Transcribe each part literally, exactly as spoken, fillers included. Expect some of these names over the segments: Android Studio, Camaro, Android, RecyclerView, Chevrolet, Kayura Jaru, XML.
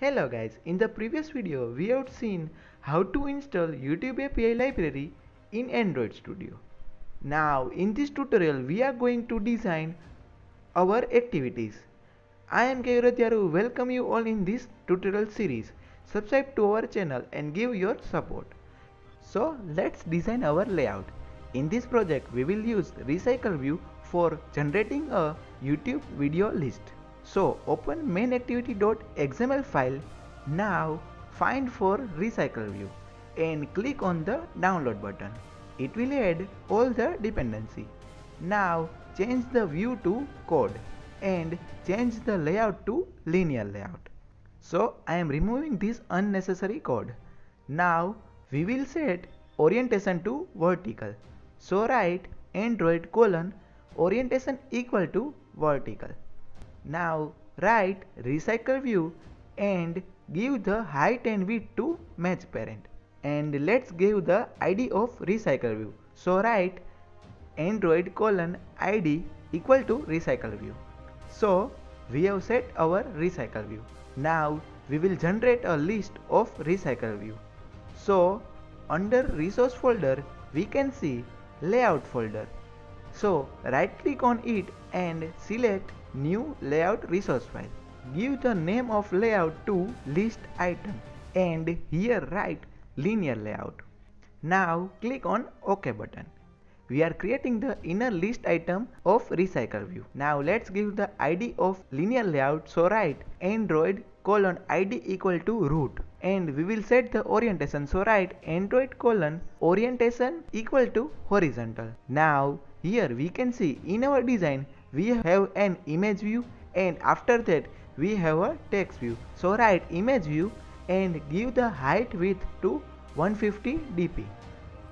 Hello guys, in the previous video we have seen how to install YouTube A P I library in Android Studio. Now in this tutorial we are going to design our activities. I am Kayura Jaru, welcome you all in this tutorial series. Subscribe to our channel and give your support. So let's design our layout. In this project we will use RecyclerView for generating a YouTube video list. So open main activity dot X M L file, now find for RecyclerView and click on the download button. It will add all the dependency. Now change the view to code and change the layout to linear layout. So I am removing this unnecessary code. Now we will set orientation to vertical. So write Android colon orientation equal to vertical. Now write RecyclerView and give the height and width to match parent, and let's give the I D of RecyclerView. So write Android colon I D equal to RecyclerView. So we have set our RecyclerView. Now we will generate a list of RecyclerView. So under resource folder we can see layout folder. So right click on it and select new layout resource file. Give the name of layout to list item and here write linear layout. Now click on OK button. We are creating the inner list item of RecyclerView. Now let's give the I D of linear layout. So write Android colon I D equal to root and we will set the orientation. So write Android colon orientation equal to horizontal. Now here we can see in our design we have an image view and after that we have a text view. So write image view and give the height width to one hundred fifty D P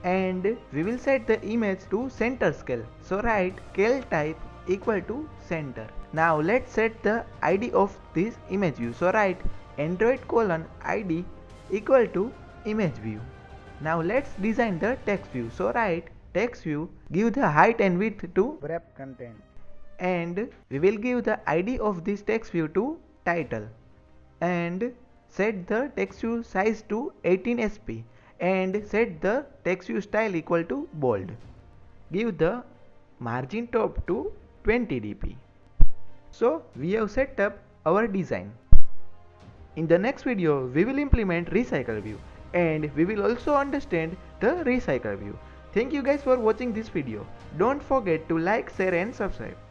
and we will set the image to center scale. So write scale type equal to center. Now let's set the I D of this image view. So write Android colon I D equal to image view. Now let's design the text view. So write text view, give the height and width to wrap content and we will give the I D of this text view to title and set the text view size to eighteen S P and set the text view style equal to bold. Give the margin top to twenty D P. So we have set up our design. In the next video we will implement RecyclerView and we will also understand the RecyclerView. Thank you guys for watching this video. Don't forget to like, share and subscribe.